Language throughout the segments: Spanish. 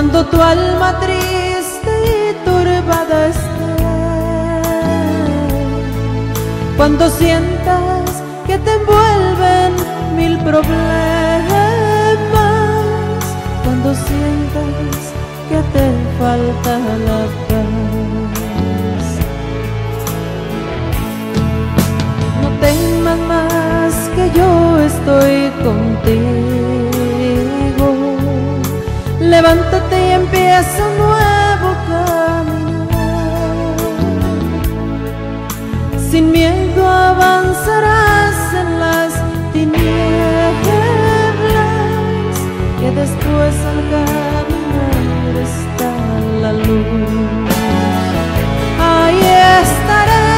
cuando tu alma triste y turbada esté, cuando sientas que te envuelven mil problemas, cuando sientas que te falta la paz, no temas más que yo estoy contigo. Levántate y empieza un nuevo caminar. Sin miedo avanzarás en las tinieblas, que después al caminar está la luz. Ahí estaré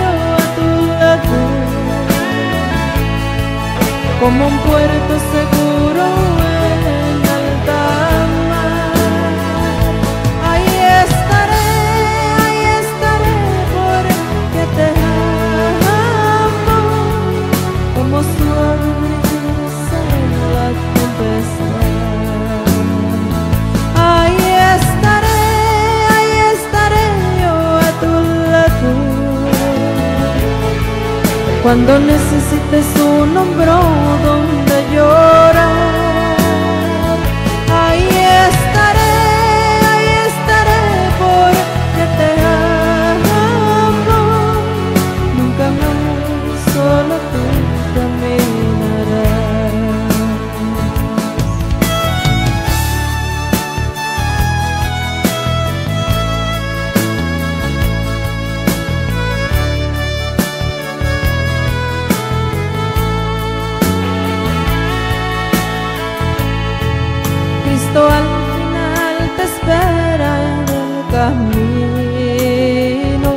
yo a tu lado, como un puerto seguro. Ahí estaré yo a tu lado, cuando necesites un hombro donde llorar. Ahí estaré porque te amo, nunca más sola tú caminarás. Cristo al final te espera en el camino.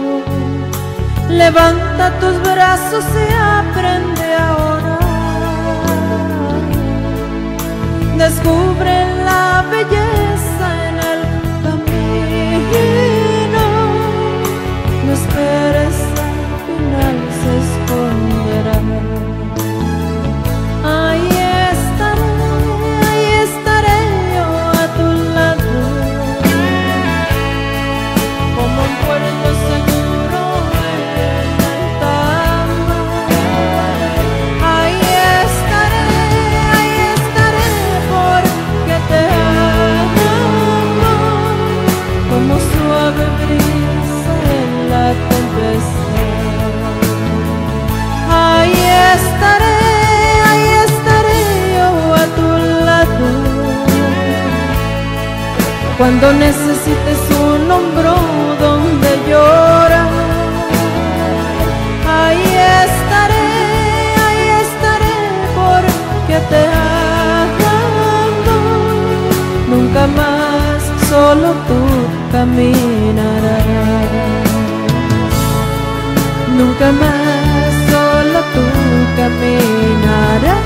Levanta tus brazos y aprende a orar. Descubre la belleza en el camino. No esperes, al final se esconderá. Ahí ahí estaré yo a tu lado, cuando necesites un hombro donde llorar. Ahí estaré porque te amo, nunca más solo tú caminarás, nunca más solo tú caminarás.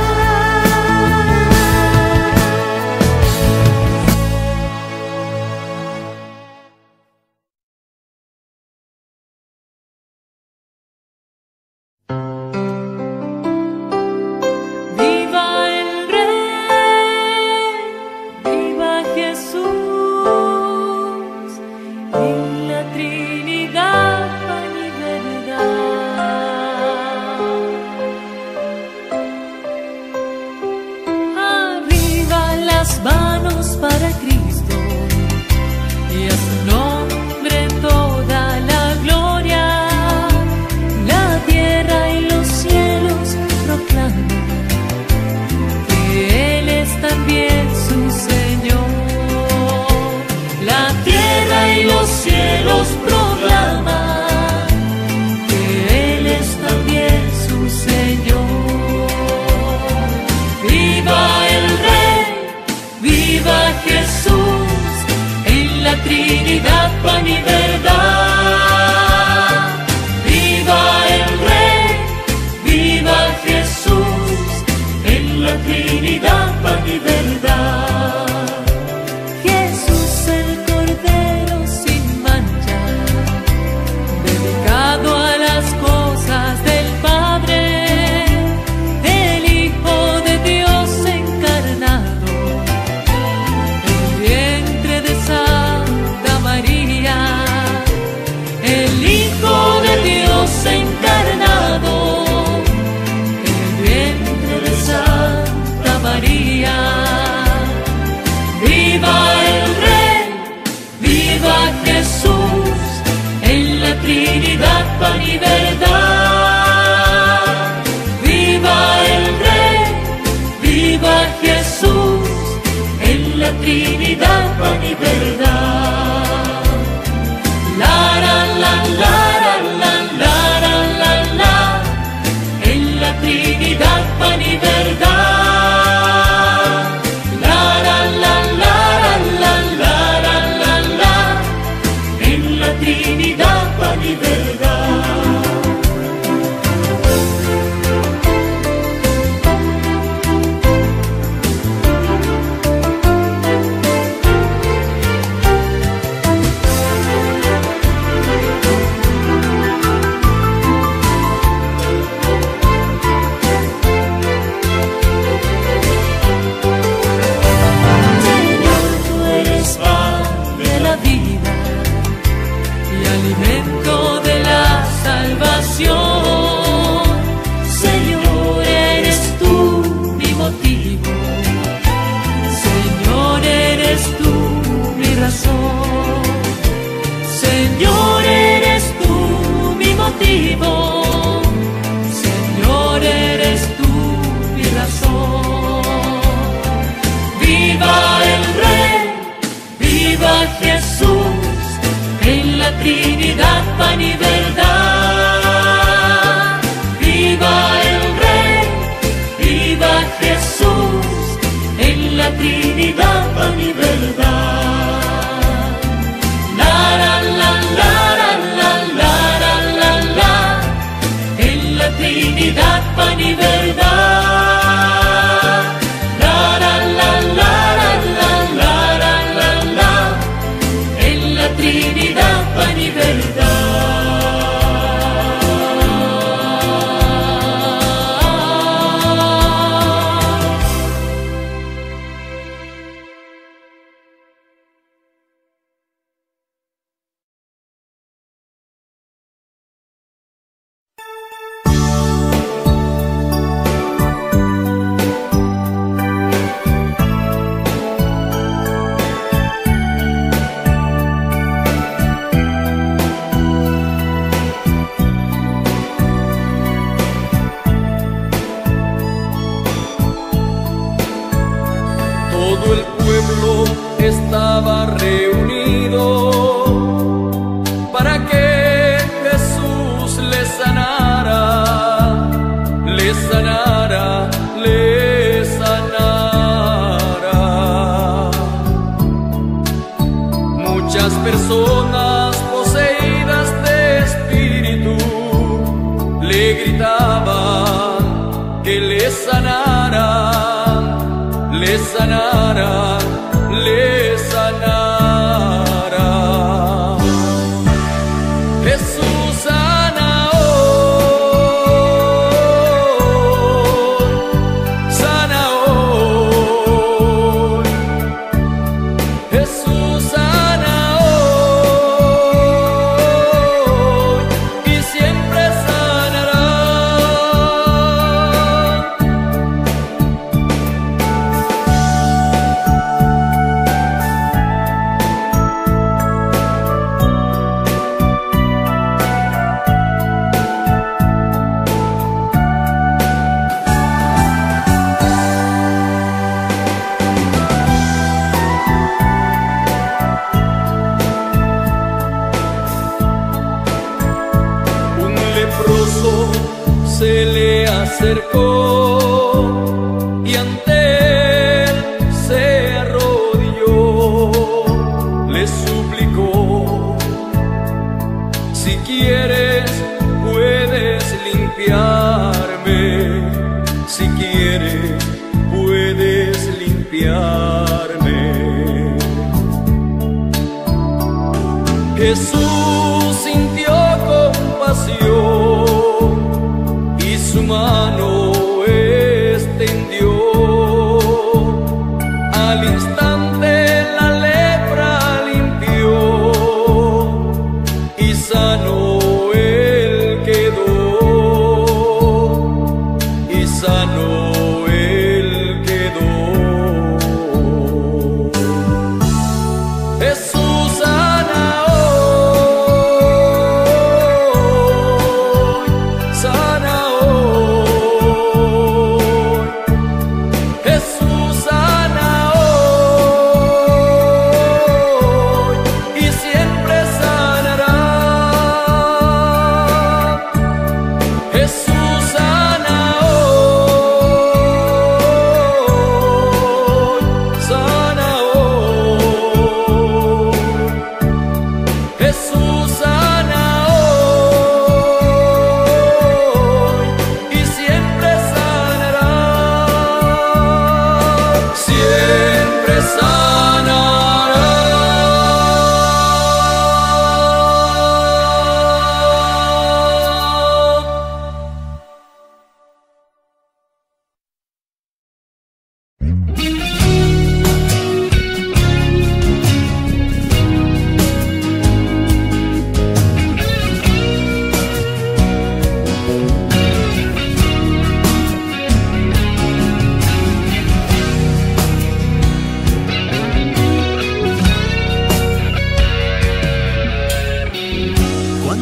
Viva el Rey, viva Jesús.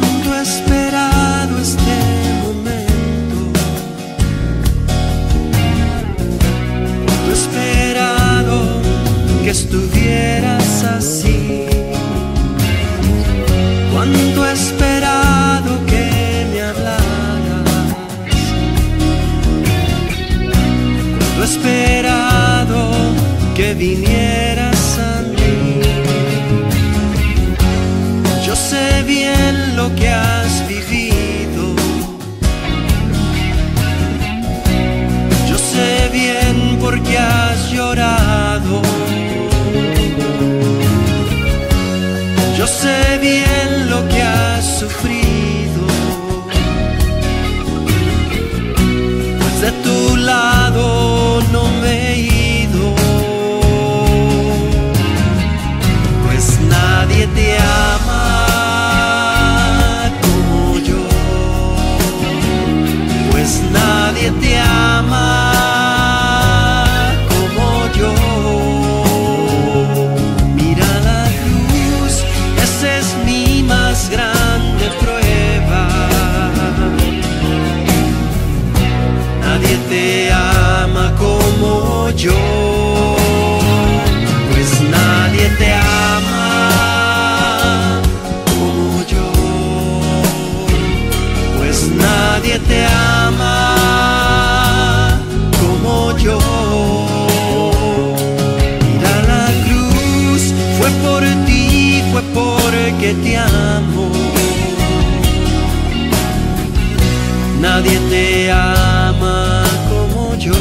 cuánto he esperado este momento, cuánto he esperado que estuvieras así, cuánto he esperado que me hablaras, cuánto he esperado que vinieras a mí. Sé bien lo que has vivido, yo sé bien por qué has llorado, yo sé bien lo que has sufrido, pues de tu lado no me he ido, pues nadie te ama te ama como yo. Mira la luz, esa es mi más grande prueba. Nadie te ama como yo, pues nadie te ama como yo, pues nadie te ama. Mira la cruz, fue por ti, fue porque te amo. Nadie te ama como yo.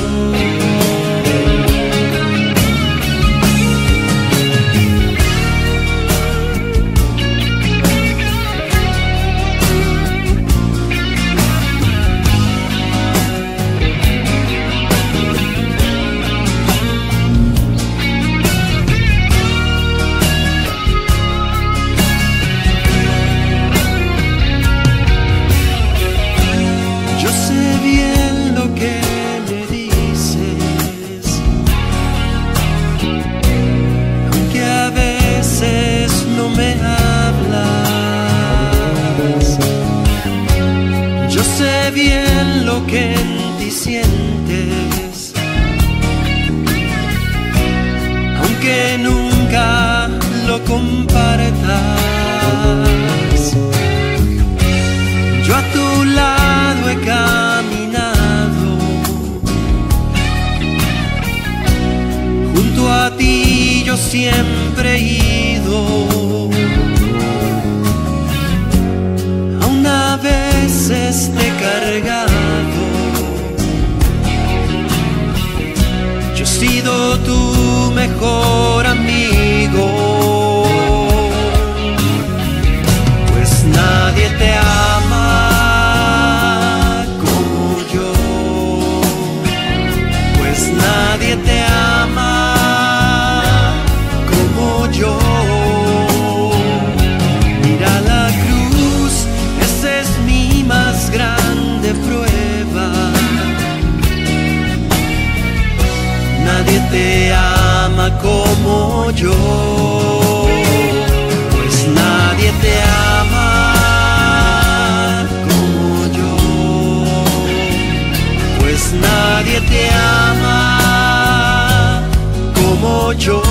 Bien lo que en ti sientes, aunque nunca lo compartas. Yo a tu lado he caminado, junto a ti yo siempre he ido. A veces te he cargado, yo he sido tu mejor amigo, pues nadie te ama como yo, pues nadie te ama como yo. Nadie te ama como yo, pues nadie te ama como yo, pues nadie te ama como yo.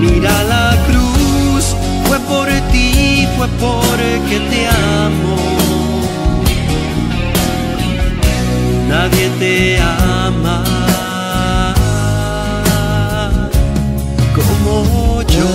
Mira la cruz, fue por ti, fue porque te amo. Nadie te ama como yo.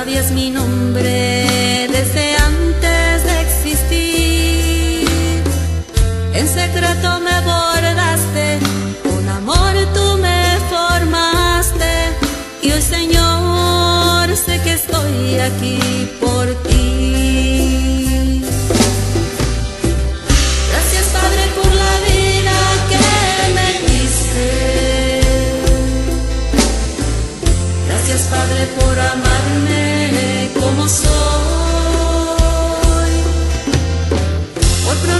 sabías mi nombre desde antes de existir. En secreto me bordaste, con amor tú me formaste, y hoy, Señor, sé que estoy aquí por ti. Gracias, Padre, por la vida que me diste. Gracias, Padre, por amarme como soy, por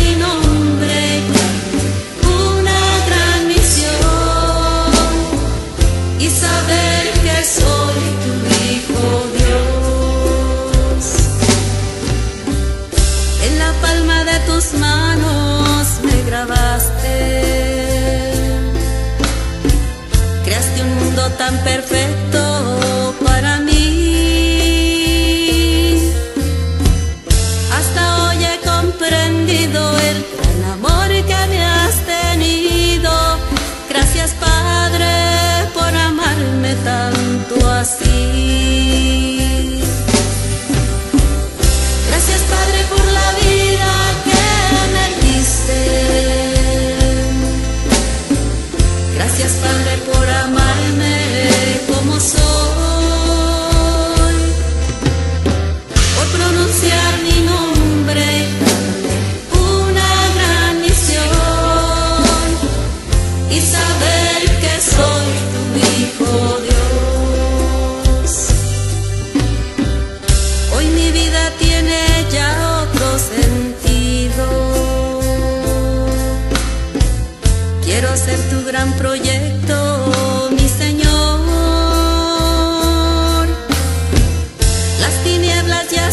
mi nombre, una gran misión, y saber que soy tu hijo, Dios. En la palma de tus manos me grabaste, creaste un mundo tan perfecto para mí. Hasta hoy he comprendido el gran amor que me has tenido. Gracias, Padre, por amarme tanto así. Gracias, Padre, por la vida que me diste. Gracias, Padre, por amarme como soy, por pronunciar mi nombre, una gran misión, y saber que soy tu hijo, Dios. Hoy mi vida tiene ya otro sentido. Quiero ser tu gran proyecto, mi Señor.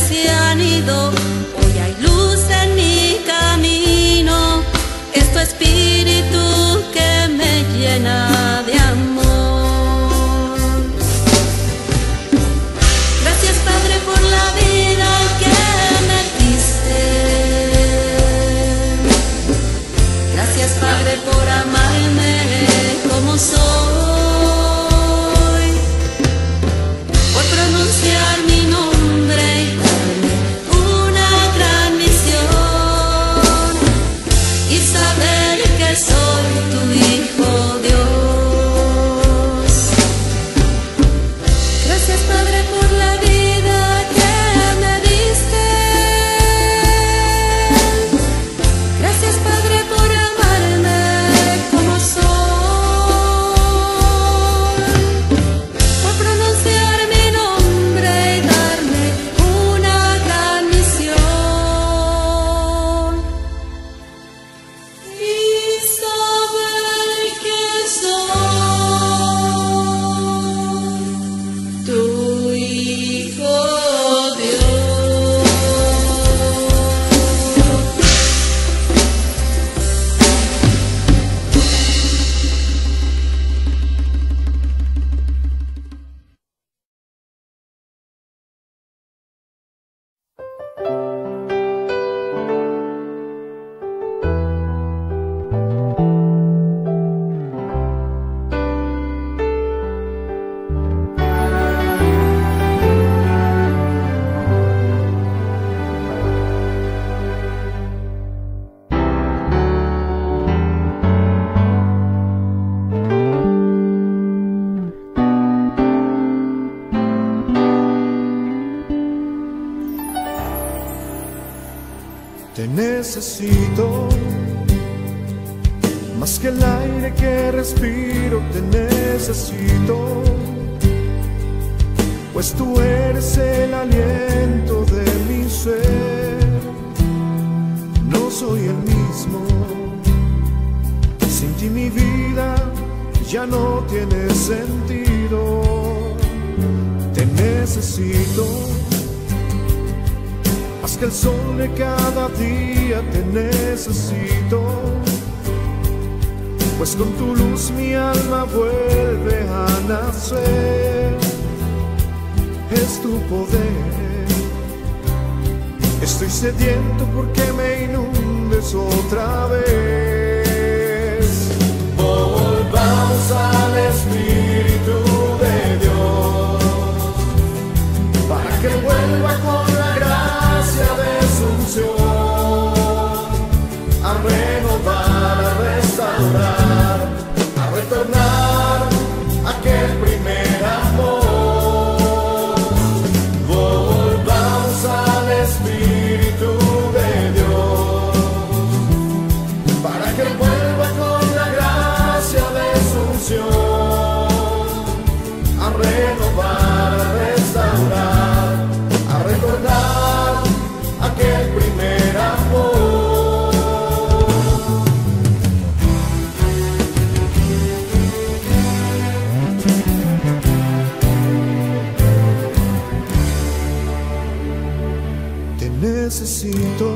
Se han ido, hoy hay luz en mi camino, es tu espíritu que me llena de amor. Gracias, Padre, por la vida que me diste. Gracias, Padre, por amarme como soy, por pronunciar mi nombre, soy tu hijo, Dios. Gracias, Padre, por la vida que me diste. Gracias, Padre, por amarme como soy, por pronunciar mi nombre y darme una gran misión. Necesito más que el aire que respiro, te necesito, pues tú eres el aliento de mi ser. No soy el mismo, sin ti mi vida ya no tiene sentido. Te necesito más que el sol de cada día, te necesito, pues con tu luz mi alma vuelve a nacer. Es tu poder, estoy sediento porque me inundes otra vez. Volvamos al Espíritu de Dios, necesito,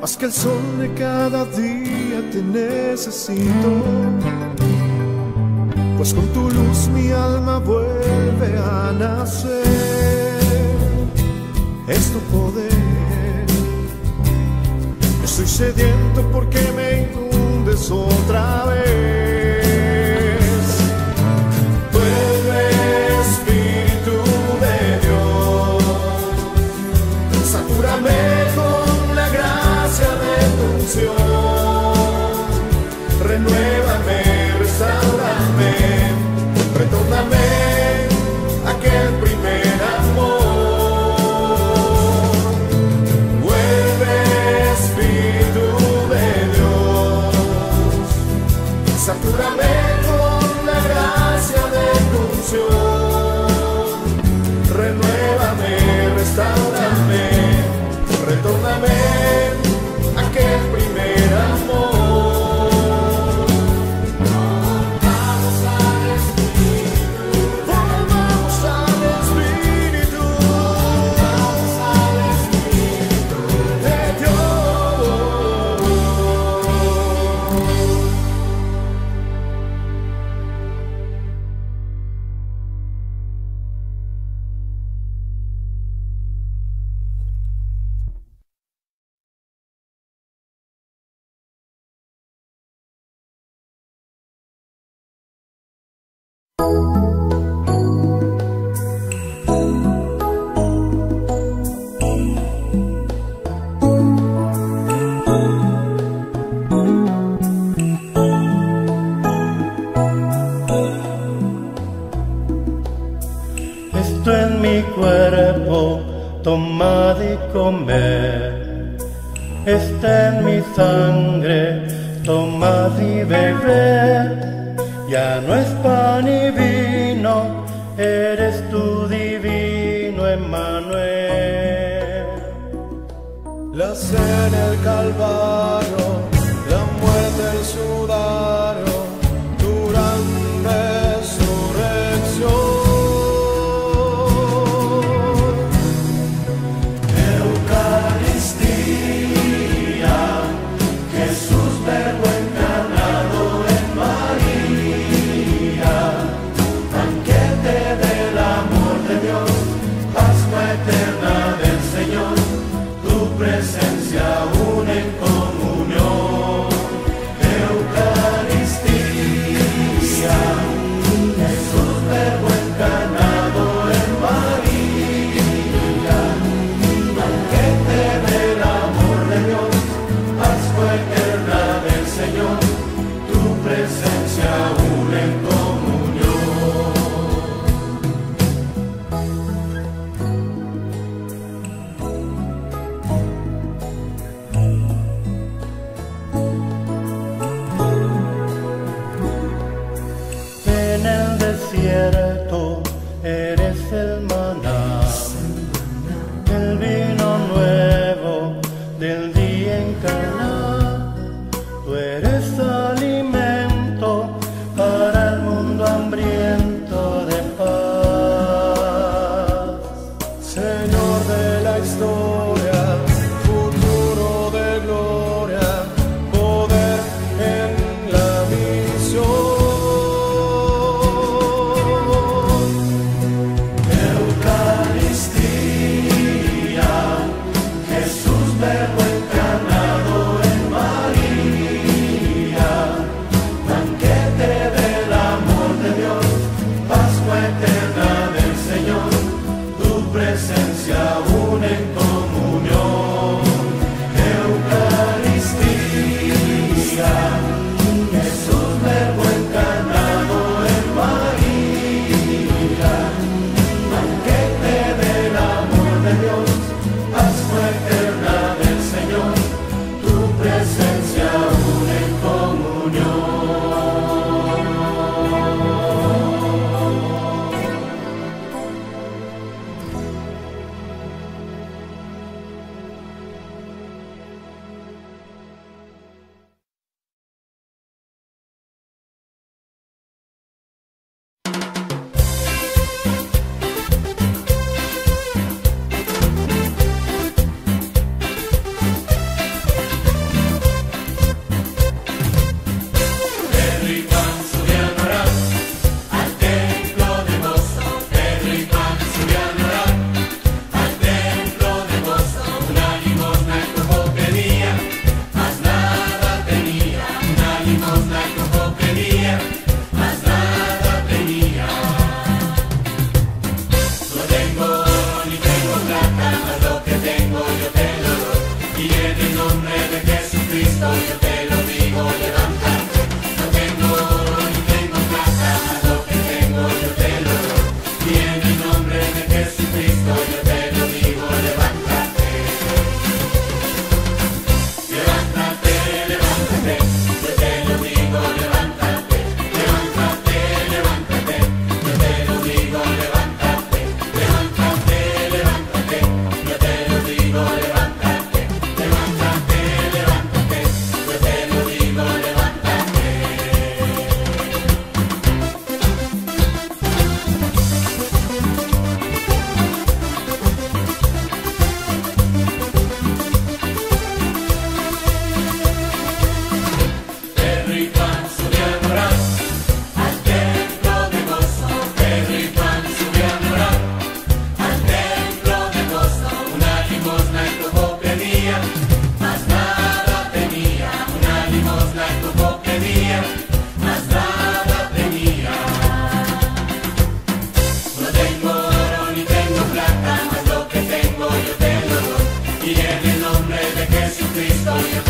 más que el sol de cada día te necesito, pues con tu luz mi alma vuelve a nacer. Es tu poder, estoy sediento porque me inundes otra vez. Renuévame, restáurame, retórname aquel primer amor. Vuelve, Espíritu de Dios, satúrame con la gracia de tu unción. Renuévame, restáurame, retórname. Esto es mi cuerpo, tomad y comed. Esta es mi sangre, tomad y bebed. Ya no es pan y vino, eres tú divino Emmanuel. La cena del Calvario, la muerte del sudario, tu gran resurrección. Oh, Levántate,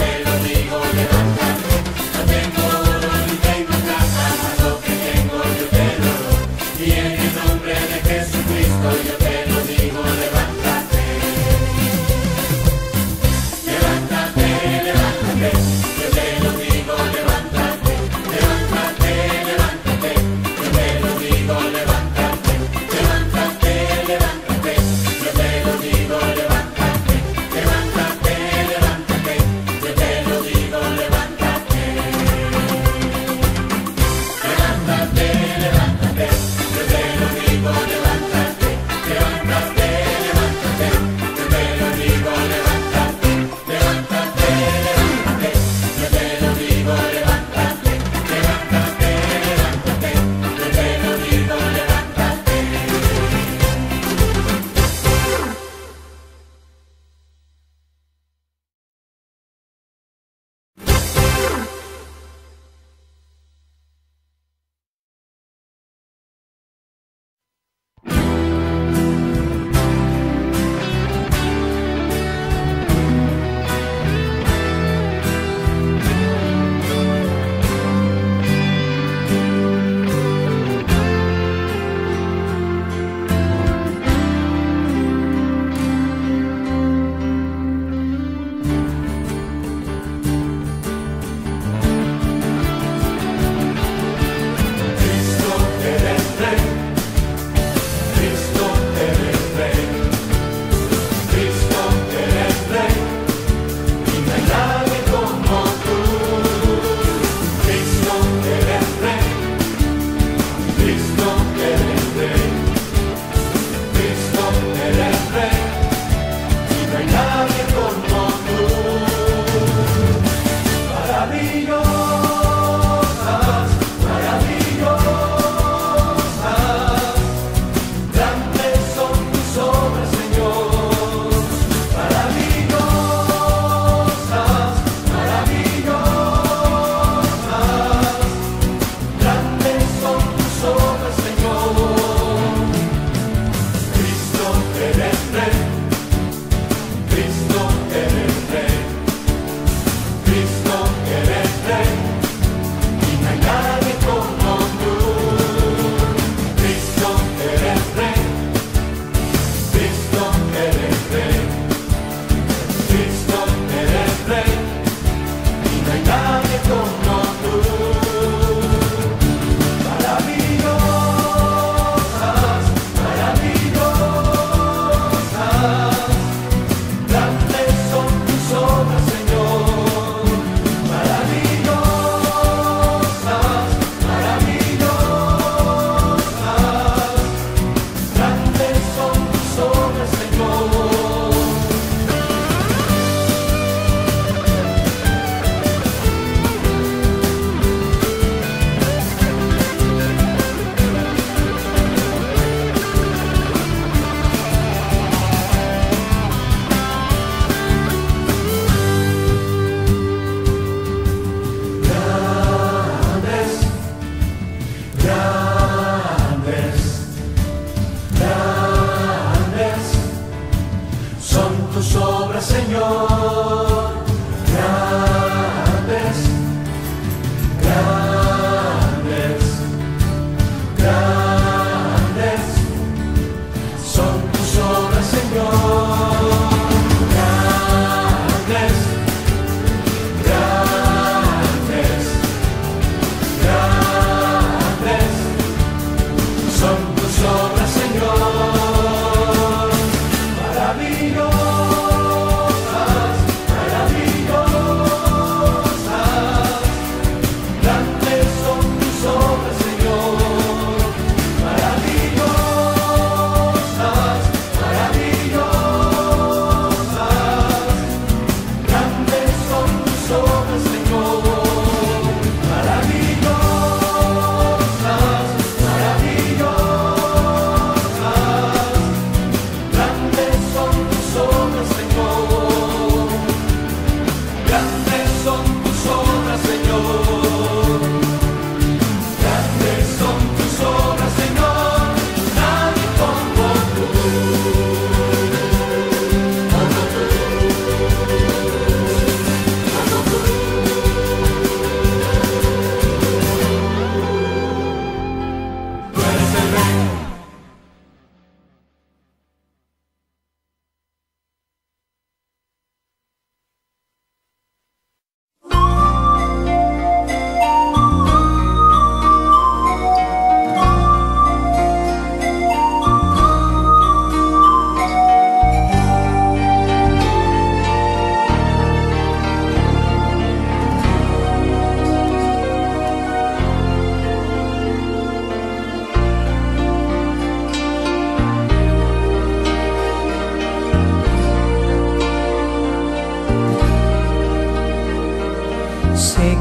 levántate, yo te lo digo, levántate,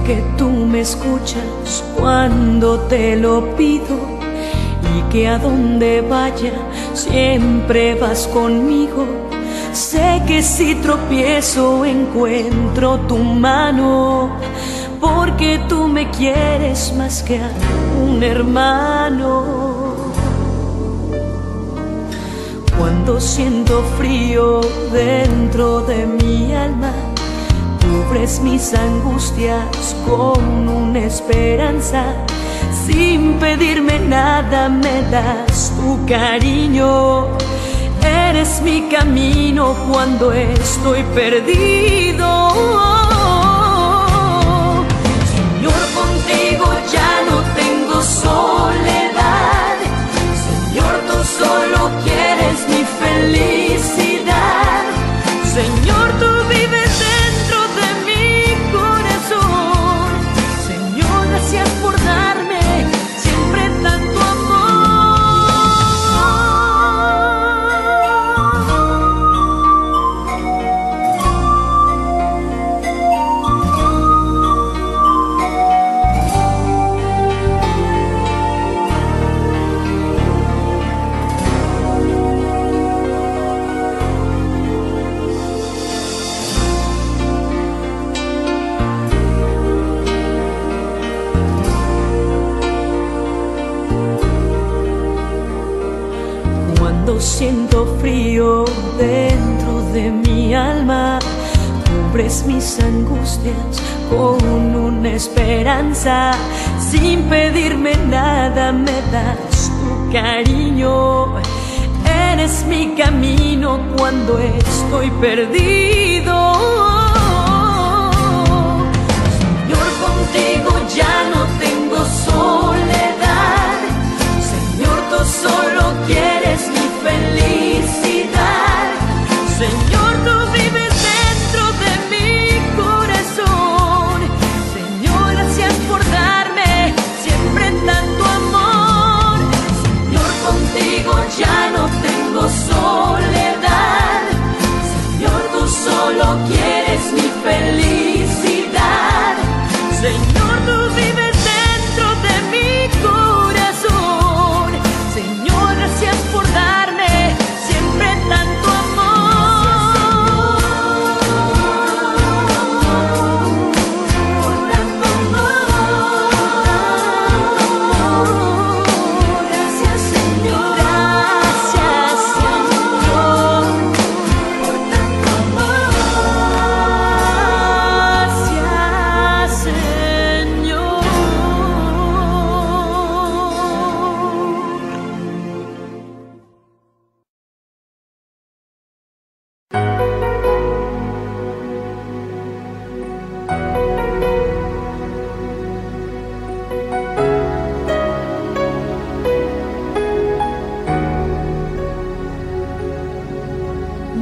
que tú me escuchas cuando te lo pido, y que a donde vaya siempre vas conmigo. Sé que si tropiezo encuentro tu mano, porque tú me quieres más que a un hermano. Cuando siento frío dentro de mi alma, cubres mis angustias con una esperanza. Sin pedirme nada me das tu cariño. Eres mi camino cuando estoy perdido. Señor, contigo ya no tengo soledad. Señor, tú solo quieres mi felicidad. Señor, tú vives dentro de mi corazón. Señor, gracias por darme siempre tanto amor. Siento frío dentro de mi alma, cubres mis angustias con una esperanza. Sin pedirme nada me das tu cariño. Eres mi camino cuando estoy perdido. Señor, contigo ya no tengo soledad. Señor, tú solo quieres mi felicidad. Señor, tú vives dentro de mi corazón. Señor, gracias por darme siempre tanto amor. Señor, contigo ya no tengo soledad. Señor, tú solo quieres mi felicidad. Señor, tú vives dentro de mi corazón. Señor, gracias por darme tanto amor, tanto amor. Gracias, Señor. Gracias, Señor, por tanto amor. Gracias, Señor.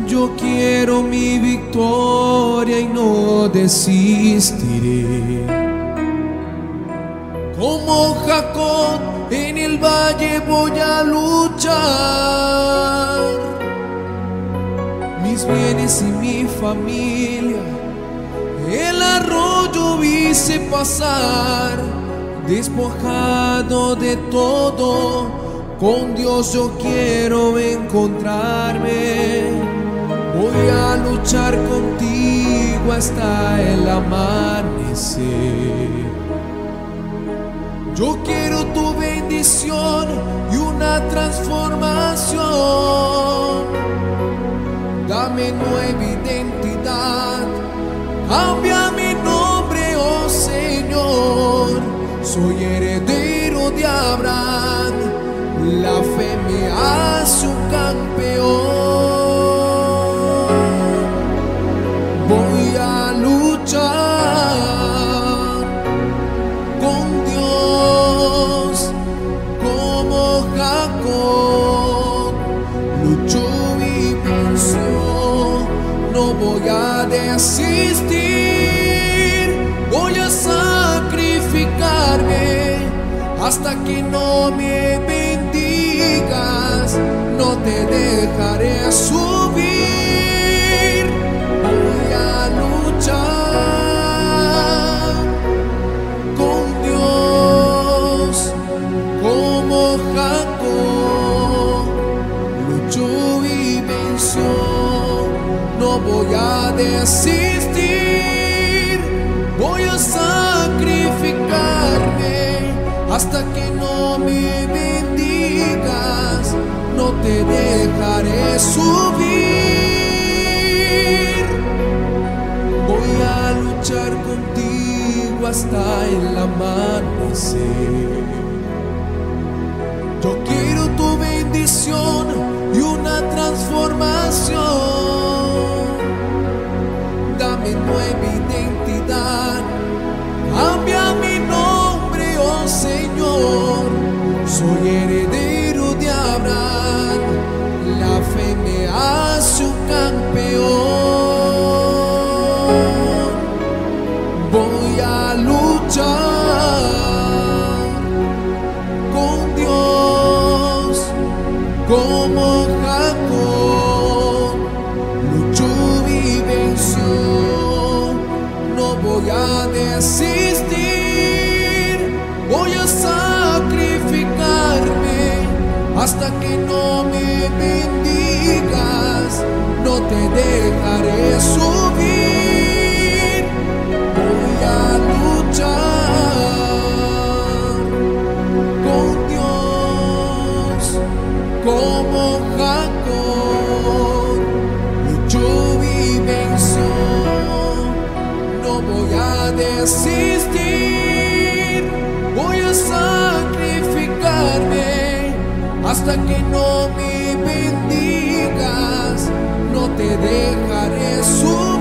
Yo quiero mi victoria y no desistiré. Como Jacob en el valle voy a luchar. Mis bienes y mi familia el arroyo hice pasar. Despojado de todo, con Dios yo quiero encontrarme. Voy a luchar contigo hasta el amanecer. Yo quiero tu bendición y una transformación. Dame nueva identidad, cambia mi nombre, oh Señor. Soy heredero de Abraham, la fe me hace un campeón. Voy a luchar con Dios como Jacob luchó y venció. No voy a desistir, voy a sacrificarme hasta que no me bendigas. No te dejaré subir. Luchar voy a desistir, voy a sacrificarme hasta que no me bendigas, no te dejaré subir. Voy a luchar contigo hasta el amanecer. Yo quiero tu bendición y una transformación. Dame nueva identidad, cambia mi nombre, oh Señor. Soy heredero de Abraham, la fe me hace un campeón. Voy a luchar con Dios como Jacob luchó y venció. No voy a desistir, voy a sacrificarme hasta que no me bendigas, no te dejaré subir. Voy a luchar con Dios como Jacob luchó y venció. No voy a desistir, voy a sacrificarme hasta que no me bendigas, no te dejaré subir.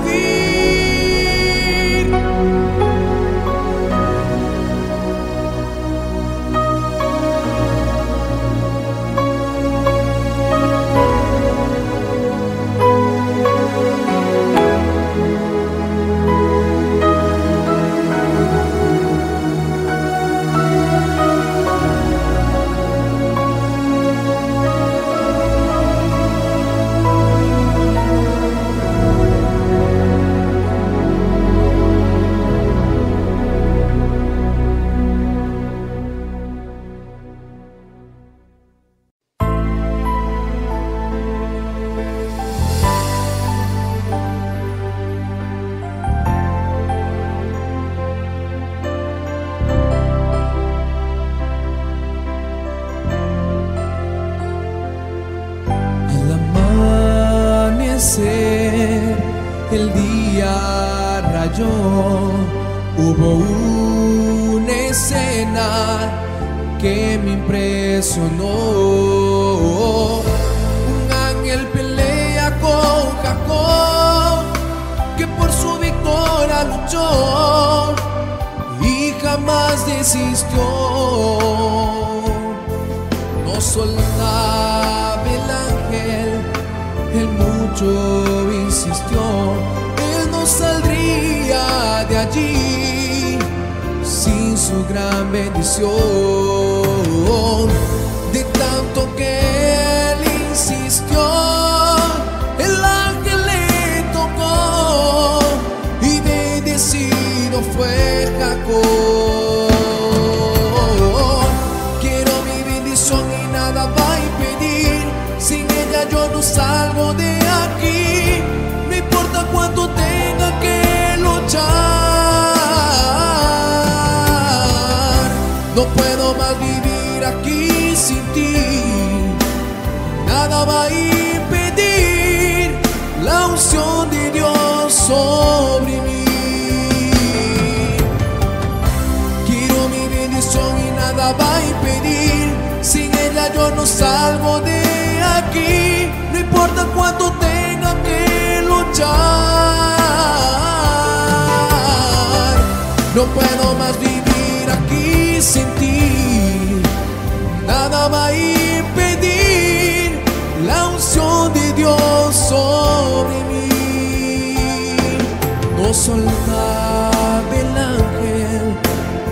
El día rayó, hubo una escena que me impresionó. Un ángel pelea con Jacob, que por su victoria luchó y jamás desistió. No soltaba el ángel, el mundo insistió, él no saldría de allí sin su gran bendición. De tanto que él insistió, el ángel le tocó y bendecido fue Jacob. Quiero mi bendición y nada va a impedir, sin ella yo no salgo de ella. Cuando tenga que luchar, no puedo más vivir aquí sin ti. Nada va a impedir la unción de Dios sobre mí. Quiero mi bendición y nada va a impedir, sin ella yo no salgo de aquí. No importa cuánto tenga que luchar, no puedo más vivir aquí sin ti. Nada va a impedir la unción de Dios sobre mí. No soltaba el ángel,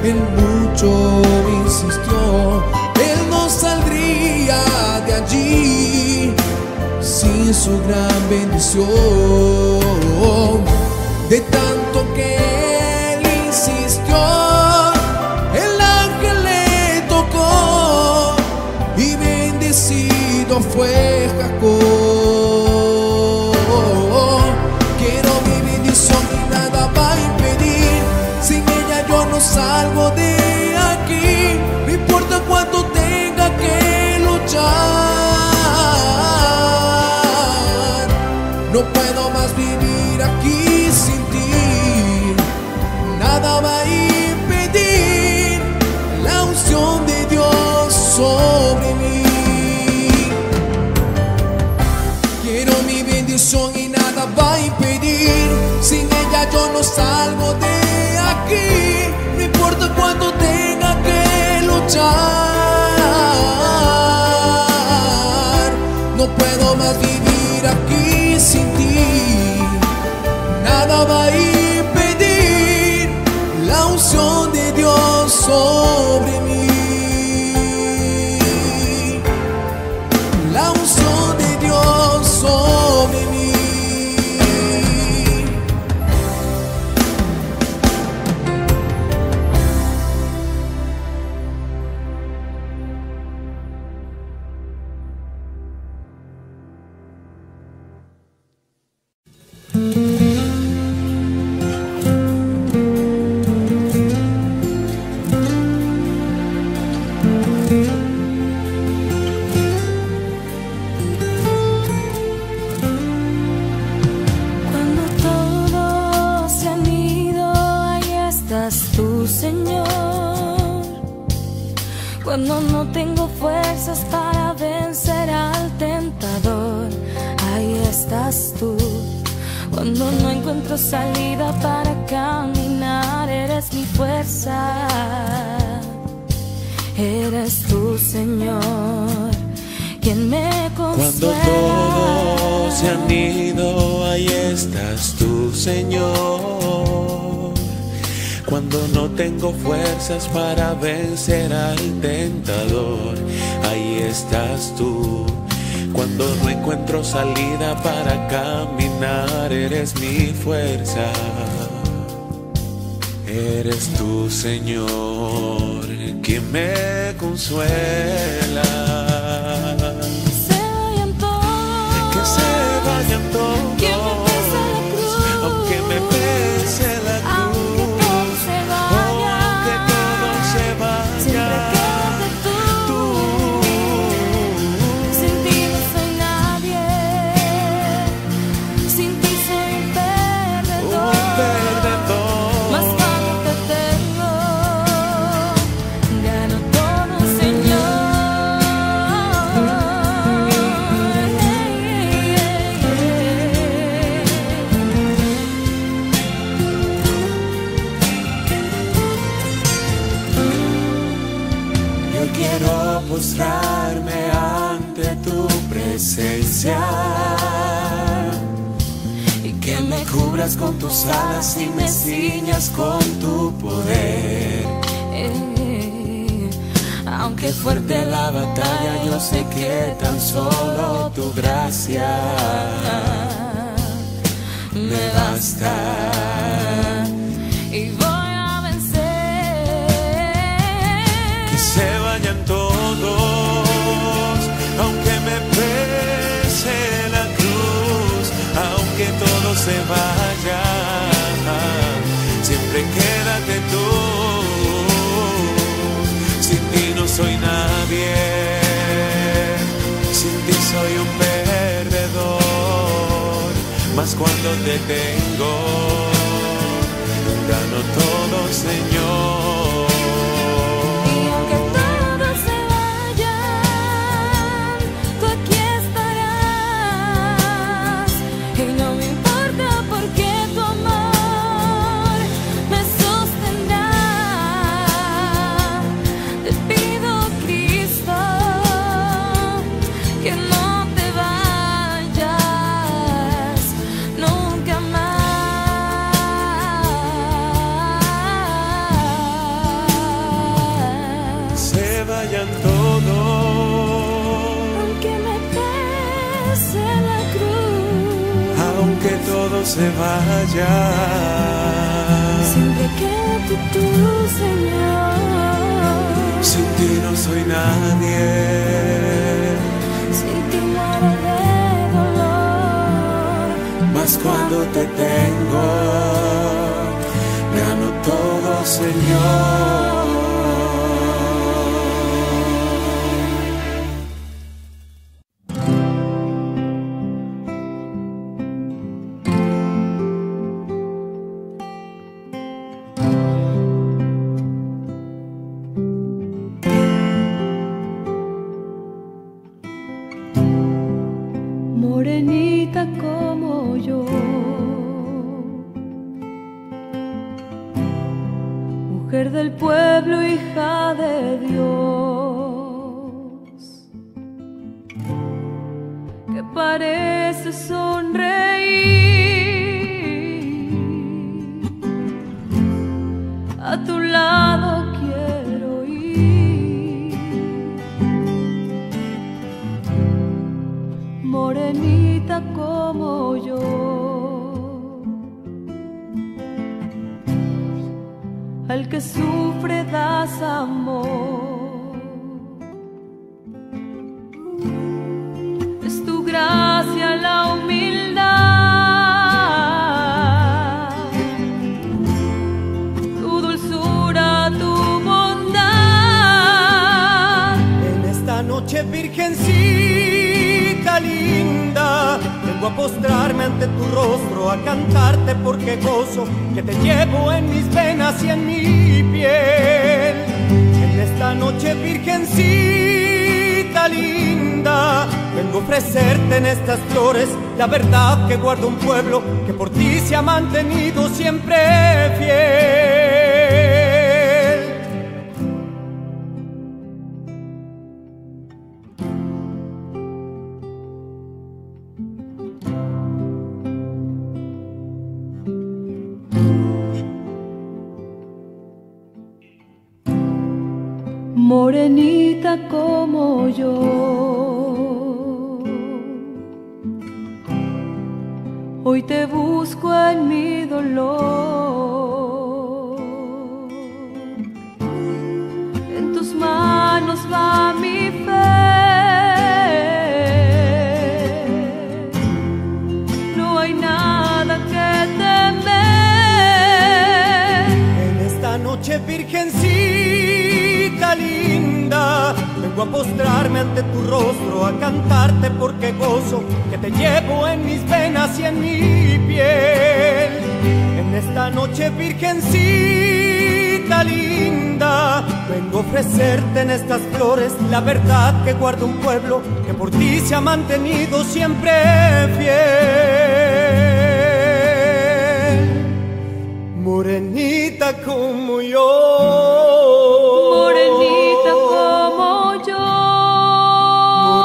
él mucho insistió, él no saldría de allí sin su gran bendición. De tanto que el ángel le tocó y bendecido fue Jacob. salgo de aquí, no importa cuánto tenga que luchar. No puedo más vivir aquí sin ti, nada va a impedir la unción de Dios sobre mí. Quiero mi bendición y nada va a impedir, sin ella yo no salgo de aquí, no importa cuánto tenga que luchar. No puedo más vivir aquí sin ti, nada va a impedir la unción de Dios sobre mí, la unción de Dios sobre mí. Cuando no tengo fuerzas para vencer al tentador, ahí estás tú. Cuando no encuentro salida para caminar, eres mi fuerza. Eres tú, Señor, quien me consuela. Cuando todos se han ido, ahí estás tú, Señor. Cuando no tengo fuerzas para vencer al tentador, ahí estás tú. Cuando no encuentro salida para caminar, eres mi fuerza. Eres tú, Señor, quien me consuela. Que se vayan todos, que se vayan todos, que me pese la cruz, aunque me pese la cruz. Mostrarme ante tu presencia y que me cubras con tus alas y me ciñas con tu poder. Aunque fuerte la batalla, yo sé que tan solo tu gracia me basta y voy a vencer. Que se vayan todos, aunque me pese la cruz, aunque todo se vaya, siempre quédate tú. Sin ti no soy nadie, sin ti soy un perdedor, mas cuando te tengo, dano todo, Señor. Se vaya, siempre quédate tú, Señor. Sin ti no soy nadie, sin ti nada de dolor, mas cuando te tengo, gano todo, Señor. Señor. Morenita como yo, mujer del pueblo, hija de Dios, que parece sonreír, a tu lado quiero ir. Morenita como yo, al que sufre das amor, es tu gracia la humildad, tu dulzura, tu bondad. En esta noche, virgencita linda, vengo a postrarme ante tu rostro, a cantarte porque gozo que te llevo en mis venas y en mi piel. En esta noche, virgencita linda, vengo a ofrecerte en estas flores la verdad que guarda un pueblo que por ti se ha mantenido siempre fiel. Morenita como yo, hoy te busco en mi dolor, en tus manos va mi fe, no hay nada que temer. En esta noche, virgencita linda, vengo a postrarme ante tu rostro, a cantarte porque gozo que te llevo en mis venas y en mi piel. En esta noche, virgencita linda, vengo a ofrecerte en estas flores la verdad que guarda un pueblo que por ti se ha mantenido siempre fiel. Morenita como yo, morenita como yo,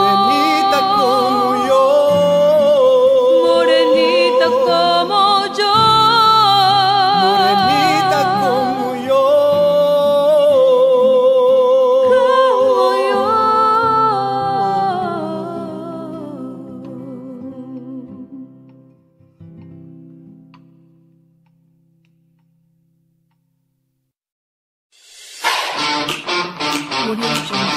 morenita como yo, morenita como yo, morenita como yo, como yo. What do you